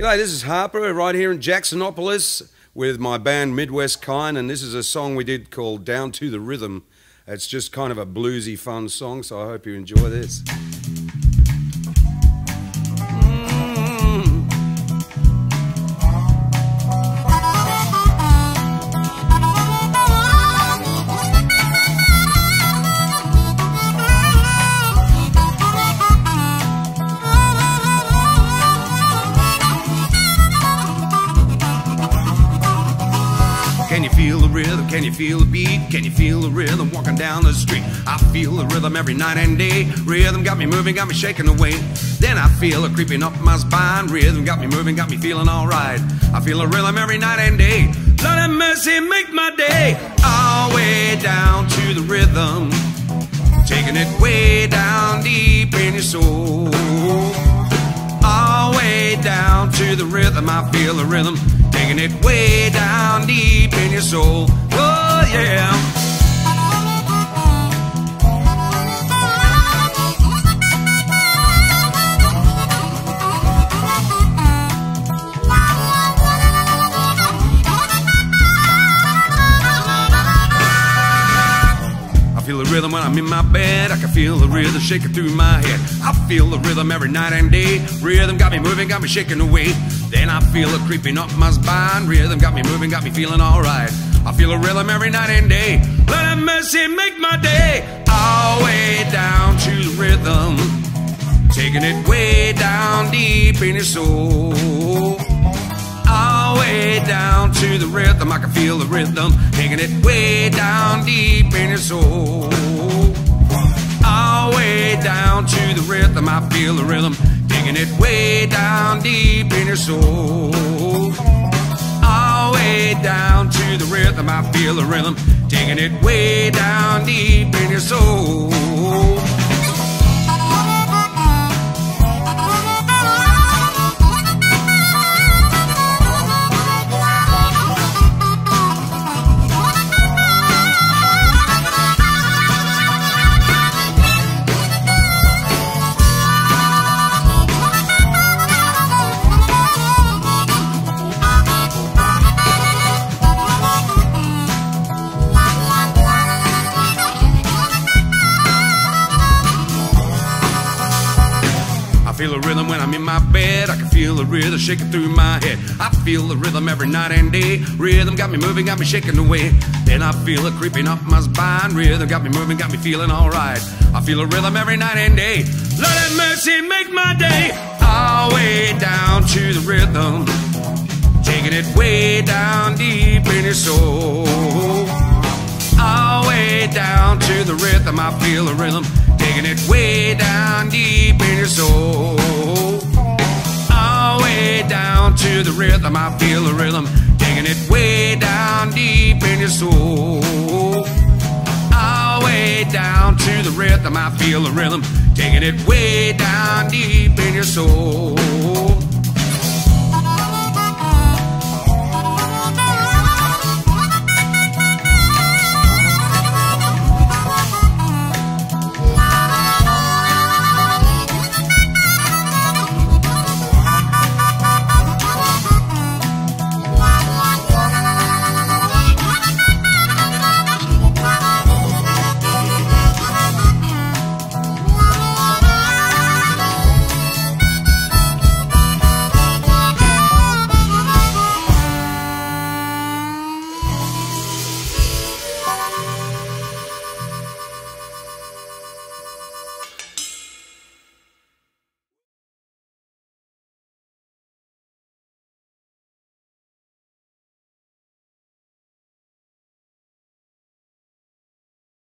G'day, this is Harper right here in Jacksonopolis with my band Midwest Kind, and this is a song we did called Down to the Rhythm. It's just kind of a bluesy fun song, so I hope you enjoy this. Can you feel the rhythm? Can you feel the beat? Can you feel the rhythm walking down the street? I feel the rhythm every night and day. Rhythm got me moving, got me shaking away. Then I feel it creeping up my spine. Rhythm got me moving, got me feeling alright. I feel the rhythm every night and day. Lord have mercy, make my day. All way down to the rhythm, taking it way down deep in your soul. All way down to the rhythm, I feel the rhythm, taking it way down deep in your soul. Oh yeah. I feel the rhythm when I'm in my bed. I can feel the rhythm shaking through my head. I feel the rhythm every night and day. Rhythm got me moving, got me shaking away. Then I feel it creeping up my spine. Rhythm got me moving, got me feeling alright. I feel the rhythm every night and day. Lord have mercy, make my day. All way down to the rhythm, taking it way down deep in your soul. All way down to the rhythm, I can feel the rhythm, taking it way down deep in your soul. All way down to the rhythm, I feel the rhythm, taking it way down deep in your soul. All way down to the rhythm, I feel the rhythm, taking it way down deep in your soul. I feel the rhythm when I'm in my bed. I can feel the rhythm shaking through my head. I feel the rhythm every night and day. Rhythm got me moving, got me shaking away. Then I feel it creeping up my spine. Rhythm got me moving, got me feeling alright. I feel the rhythm every night and day. Lord have mercy, make my day. All way down to the rhythm, taking it way down deep in your soul. All way down to the rhythm, I feel the rhythm, taking it way down deep in your soul. All way down to the rhythm, I feel the rhythm, taking it way down deep in your soul. All way down to the rhythm, I feel the rhythm, taking it way down deep in your soul.